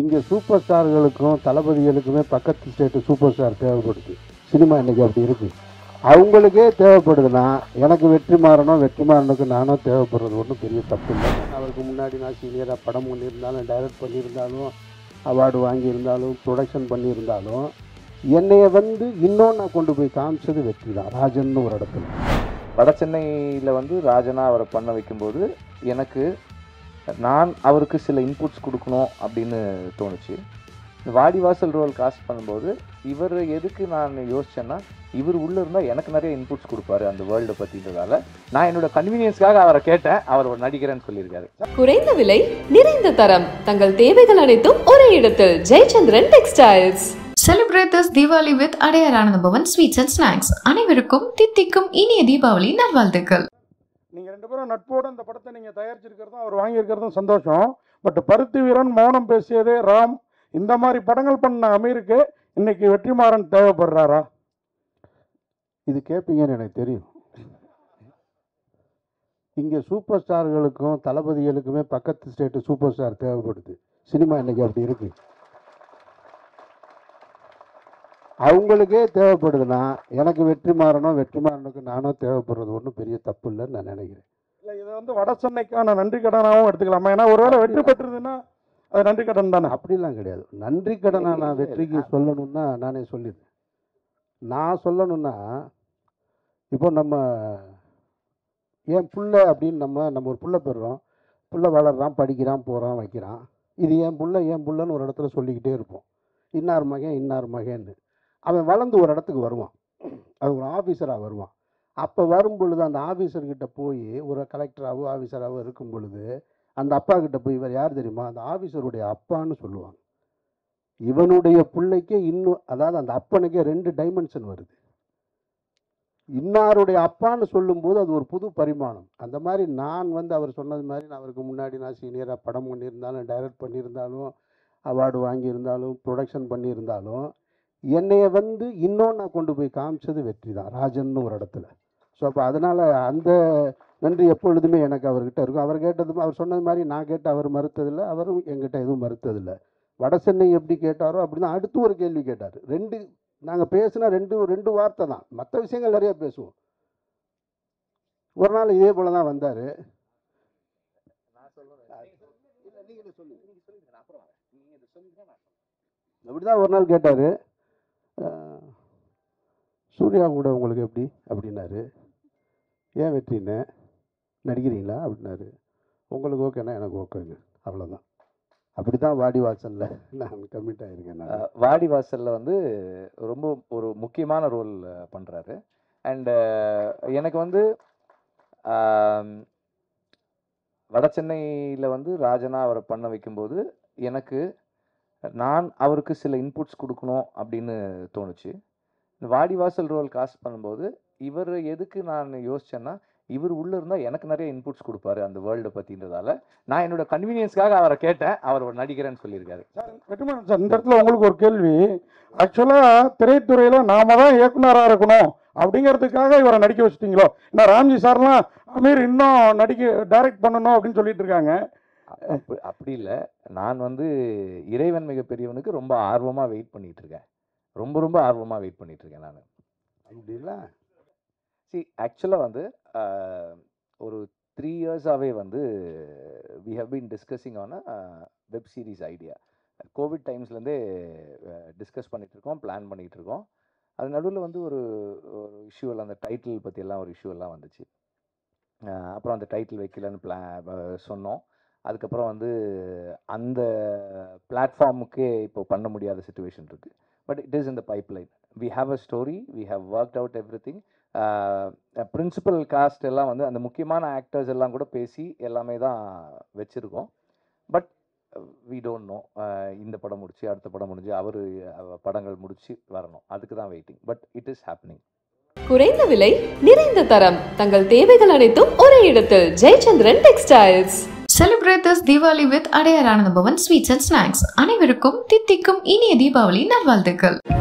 இங்கே சூப்பர் ஸ்டார்களுக்கும் தளபதிகளுக்குமே பக்கத்து ஸ்டேட்டு சூப்பர் ஸ்டார் தேவைப்படுது. சினிமா இன்றைக்கி அப்படி இருக்குது. அவங்களுக்கே தேவைப்படுதுன்னா எனக்கு வெற்றிமாறனும் வெற்றிமாறனுக்கு நானும் தேவைப்படுறது ஒன்றும் பெரிய தப்பு இல்லை. அவருக்கு முன்னாடி நான் சீனியராக படம் பண்ணியிருந்தாலும், டைரக்ட் பண்ணியிருந்தாலும், அவார்டு வாங்கியிருந்தாலும், ப்ரொடக்ஷன் பண்ணியிருந்தாலும், என்னையை இன்னும் நான் கொண்டு போய் காமிச்சது வெற்றி தான். ராஜன்னு ஒரு இடத்துல வட சென்னையில் ராஜனாக அவரை பண்ண வைக்கும்போது எனக்கு நான் அவருக்கு சில இன்புட்ஸ் கொடுக்கணும் அப்படின்னு தோணுச்சு. வாடிவாசல் ரோல் காஸ்ட் பண்ணும்போது இவர் எதுக்கு நான் யோசித்தேன்னா, இவர் உள்ளே இருந்தால் எனக்கு நிறைய இன்புட்ஸ் கொடுப்பாரு அந்த வேர்ல்டை பற்றின்றதால. நான் என்னோட கன்வீனியன்ஸ்க்காக அவரை கேட்டேன், அவர் ஒரு நடிகர்னு சொல்லியிருக்காரு. குறைந்த விலை, நிறைந்த தரம், தங்கள் தேவைகள் அனைத்தும் ஒரே இடத்தில். Jayachandran textiles. Celebrate this Diwali with Adhirana Bhavan sweets and snacks. அனைவருக்கும் தித்திக்கும் இனிய தீபாவளி நல்வாழ்த்துக்கள். நீங்கள் ரெண்டு பேரும் நட்போடு அந்த படத்தை நீங்கள் தயாரிச்சிருக்கிறதும் அவர் வாங்கியிருக்கிறதும் சந்தோஷம். பட் பருத்தி வீரன், மௌனம் பேசியது, ராம், இந்த மாதிரி படங்கள் பண்ண அமீருக்கு இன்னைக்கு வெற்றிமாறன் தேவைப்படுறாரா? இது கேட்பீங்கன்னு எனக்கு தெரியும். இங்கே சூப்பர் ஸ்டார்களுக்கும் தளபதிகளுக்குமே பக்கத்து ஸ்டேட்டு சூப்பர் ஸ்டார் தேவைப்படுது. சினிமா இன்னைக்கு அப்படி இருக்குது. அவங்களுக்கே தேவைப்படுதுன்னா எனக்கு வெற்றிமாறனும் வெற்றிமாறனுக்கு நானும் தேவைப்படுறது ஒன்றும் பெரிய தப்பு இல்லைன்னு நான் நினைக்கிறேன். இல்லை, இதை வட சென்னைக்கான நன்றி கடனாகவும் எடுத்துக்கலாமா? ஏன்னா ஒருவேளை வெற்றி பெற்றதுன்னா அது நன்றி கடன் தானே? அப்படிலாம் கிடையாது. நன்றி கடனாக நான் வெற்றிக்கு சொல்லணும்னா நானே சொல்லிடுறேன். நான் சொல்லணும்னா இப்போ நம்ம ஏன் பிள்ளை அப்படின்னு நம்ம ஒரு பிள்ளை பெறுறோம், பிள்ளை வளர்கிறான், படிக்கிறான், போகிறான், வைக்கிறான். இது என் பிள்ளை என் பிள்ளைன்னு ஒரு இடத்துல சொல்லிக்கிட்டே இருப்போம். இன்னார் மகன் இன்னார் மகன்னு அவன் வளர்ந்து ஒரு இடத்துக்கு வருவான். அது ஒரு ஆஃபீஸராக வருவான். அப்போ வரும் பொழுது அந்த ஆஃபீஸர்கிட்ட போய், ஒரு கலெக்டராகவோ ஆஃபீஸராகவோ இருக்கும் பொழுது அந்த அப்பா கிட்ட போய் இவர் யார் தெரியுமா, அந்த ஆஃபீஸருடைய அப்பான்னு சொல்லுவாங்க. இவனுடைய பிள்ளைக்கே இன்னும், அதாவது அந்த அப்பனுக்கே ரெண்டு டைமென்ஷன் வருது. இன்னாருடைய அப்பான்னு சொல்லும்போது அது ஒரு புது பரிமாணம். அந்த மாதிரி நான் அவர் சொன்னது மாதிரி நான் அவருக்கு முன்னாடி நான் சீனியராக படம் பண்ணியிருந்தாலும், டைரக்ட் பண்ணியிருந்தாலும், அவார்டு வாங்கியிருந்தாலும், ப்ரொடக்ஷன் பண்ணியிருந்தாலும், என்னையை இன்னும் நான் கொண்டு போய் காமிச்சது வெற்றி தான். ராஜன்னு ஒரு இடத்துல. ஸோ அப்போ அதனால் அந்த நன்றி எப்பொழுதுமே எனக்கு அவர்கிட்ட இருக்கும். அவர் கேட்டது, அவர் சொன்னது மாதிரி நான் கேட்டு அவர் மறுத்ததில்லை, அவரும் எங்கிட்ட எதுவும் மறுத்ததில்லை. வட சென்னை எப்படி கேட்டாரோ அப்படி தான் அடுத்து ஒரு கேள்வி கேட்டார். நாங்கள் பேசினா ரெண்டு வார்த்தை தான், மற்ற விஷயங்கள் நிறையா பேசுவோம். ஒரு நாள் இதே போல் தான் வந்தார். அப்படிதான் ஒரு நாள் கேட்டார், சூர்யா கூட உங்களுக்கு எப்படி அப்படின்னாரு. ஏன் வெற்றின்னு நடிக்கிறீங்களா அப்படின்னாரு. உங்களுக்கு ஓகேண்ணா, எனக்கு ஓகேங்க, அவ்வளோதான். அப்படி தான் வாடிவாசலில் நான் கம்மிட் ஆகியிருக்கேன். வாடிவாசலில் ரொம்ப ஒரு முக்கியமான ரோல் பண்ணுறாரு. அண்டு எனக்கு வட சென்னையில் ராஜனா அவரை பண்ண வைக்கும்போது எனக்கு நான் அவருக்கு சில இன்புட்ஸ் கொடுக்கணும் அப்படின்னு தோணுச்சு. இந்த வாடிவாசல் ரோல் காஸ்ட் பண்ணும்போது இவர் எதுக்கு நான் யோசித்தேன்னா, இவர் உள்ளே இருந்தால் எனக்கு நிறைய இன்புட்ஸ் கொடுப்பாரு அந்த வேர்ல்டை பற்றின்றதால. நான் என்னோட கன்வீனியன்ஸ்க்காக அவரை கேட்டேன், அவர் ஒரு நடிகர்னு சொல்லியிருக்காரு. சார் வெற்றிமாறன் சார், இந்த இடத்துல உங்களுக்கு ஒரு கேள்வி. ஆக்சுவலாக திரைத்துறையில் நாம தான் இயக்குனராக இருக்கணும் அப்படிங்கிறதுக்காக இவரை நடிக்க வச்சுட்டீங்களோ? ஏன்னா ராம்ஜி சார்லாம் அமீர் இன்னும் டைரக்ட் பண்ணணும் அப்படின்னு சொல்லிட்டு இருக்காங்க. அப்படி இல்லை, நான் இறைவன் மிகப்பெரியவனுக்கு ரொம்ப ஆர்வமாக வெயிட் பண்ணிகிட்டு இருக்கேன். ரொம்ப ரொம்ப ஆர்வமாக வெயிட் பண்ணிகிட்ருக்கேன் நான். அப்படி இல்லை, ஆக்சுவலாக ஒரு 3 இயர்ஸாகவே we have been discussing on a web series idea. COVID டைம்ஸ்லேருந்தே டிஸ்கஸ் பண்ணிகிட்ருக்கோம், பிளான் பண்ணிகிட்ருக்கோம். அது நடுவில் ஒரு இஷ்யூவில் அந்த டைட்டில் பற்றியெல்லாம் ஒரு இஷ்யூலாம் வந்துச்சு. அப்புறம் அந்த டைட்டில் வைக்கலன்னு சொன்னோம். அதுக்கப்புறம் அந்த பிளாட்ஃபார்முக்கே இப்போ பண்ண முடியாத சுச்சுவேஷன் இருக்குது. But it is in the pipeline. we have a story, we have worked out everything. Principal cast எல்லாம் அந்த முக்கியமான ஆக்டர்ஸ் எல்லாம் கூட பேசி எல்லாமே தான் வச்சுருக்கோம். பட் we don't know, இந்த படம் முடிச்சு அடுத்த படம் முடிஞ்சு அவர் படங்கள் முடிச்சு வரணும், அதுக்கு தான் waiting. But it is happening. குறைந்த விலை, நிறைந்த தரம், தங்கள் தேவைகள் அனைத்தும் ஒரே இடத்தில். Jayachandran textiles. Celebrate this Diwali with Adhirana Bhavan sweets and snacks. அனைவருக்கும் தித்திக்கும் இனிய தீபாவளி நல்வாழ்த்துக்கள்.